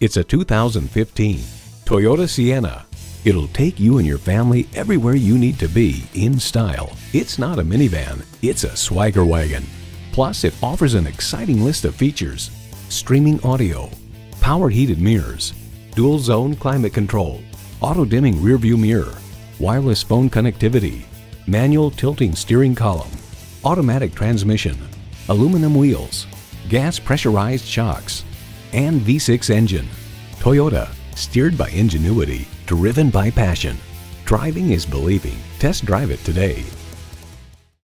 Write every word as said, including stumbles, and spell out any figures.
It's a two thousand fifteen Toyota Sienna. It'll take you and your family everywhere you need to be in style. It's not a minivan, it's a swagger wagon. Plus, it offers an exciting list of features: streaming audio, power heated mirrors, dual zone climate control, auto dimming rearview mirror, wireless phone connectivity, manual tilting steering column, automatic transmission, aluminum wheels, gas pressurized shocks, and V six engine. Toyota, steered by ingenuity, driven by passion. Driving is believing. Test drive it today.